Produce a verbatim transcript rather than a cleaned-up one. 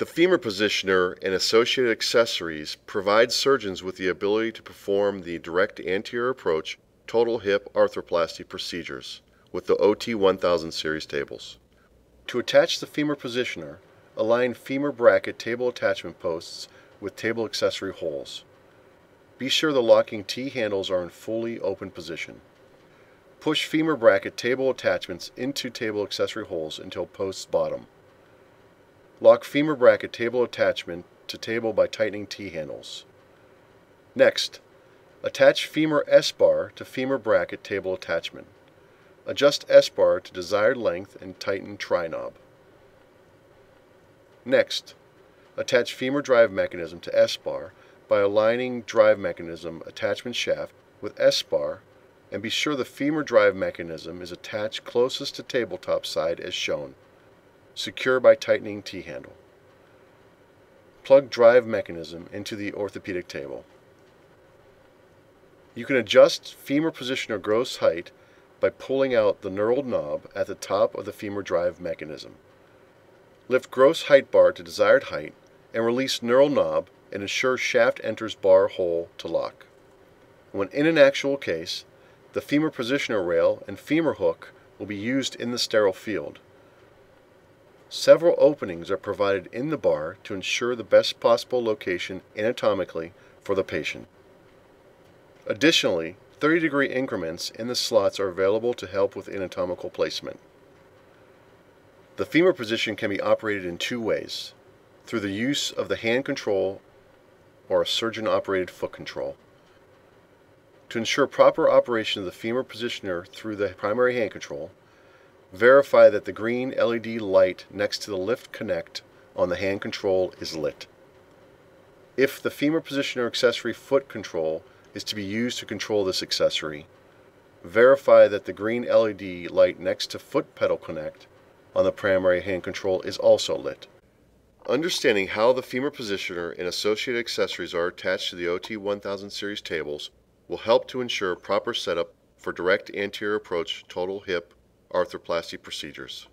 The femur positioner and associated accessories provide surgeons with the ability to perform the direct anterior approach total hip arthroplasty procedures with the O T one thousand series tables. To attach the femur positioner, align femur bracket table attachment posts with table accessory holes. Be sure the locking T-handles are in fully open position. Push femur bracket table attachments into table accessory holes until posts bottom. Lock femur bracket table attachment to table by tightening T-handles. Next, attach femur S-bar to femur bracket table attachment. Adjust S-bar to desired length and tighten tri-knob. Next, attach femur drive mechanism to S-bar by aligning drive mechanism attachment shaft with S-bar, and be sure the femur drive mechanism is attached closest to tabletop side as shown. Secure by tightening T-handle. Plug drive mechanism into the orthopedic table. You can adjust femur positioner gross height by pulling out the knurled knob at the top of the femur drive mechanism. Lift gross height bar to desired height and release knurled knob and ensure shaft enters bar hole to lock. When in an actual case, the femur positioner rail and femur hook will be used in the sterile field. Several openings are provided in the bar to ensure the best possible location anatomically for the patient. Additionally, thirty degree increments in the slots are available to help with anatomical placement. The femur position can be operated in two ways: through the use of the hand control or a surgeon-operated foot control. To ensure proper operation of the femur positioner through the primary hand control, verify that the green L E D light next to the lift connect on the hand control is lit. If the femur positioner accessory foot control is to be used to control this accessory, verify that the green L E D light next to foot pedal connect on the primary hand control is also lit. Understanding how the femur positioner and associated accessories are attached to the O T one thousand series tables will help to ensure proper setup for direct anterior approach total hip arthroplasty procedures.